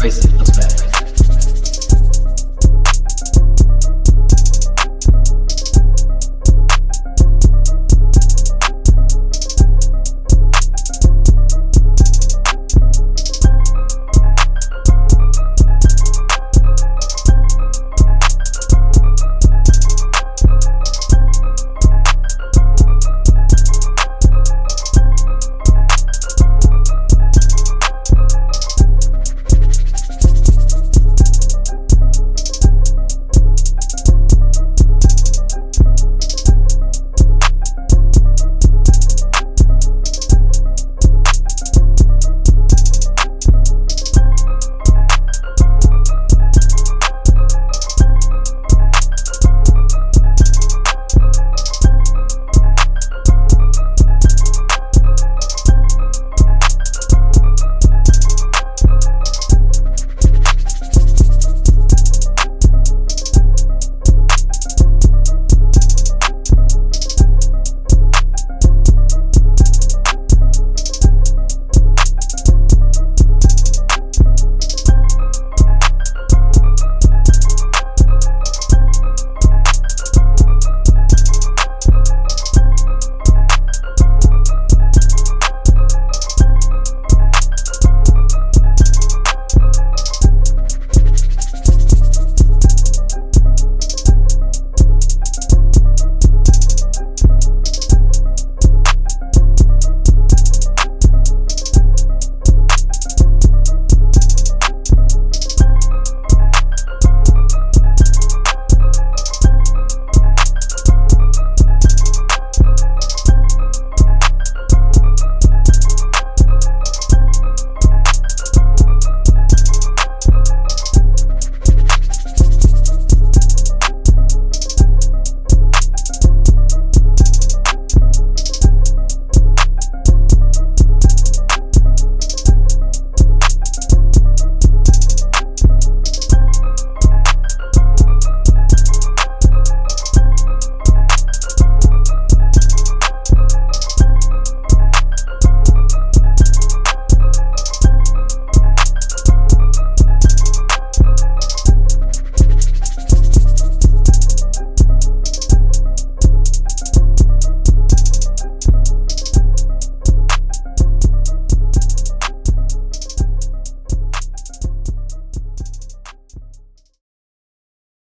Basic respect.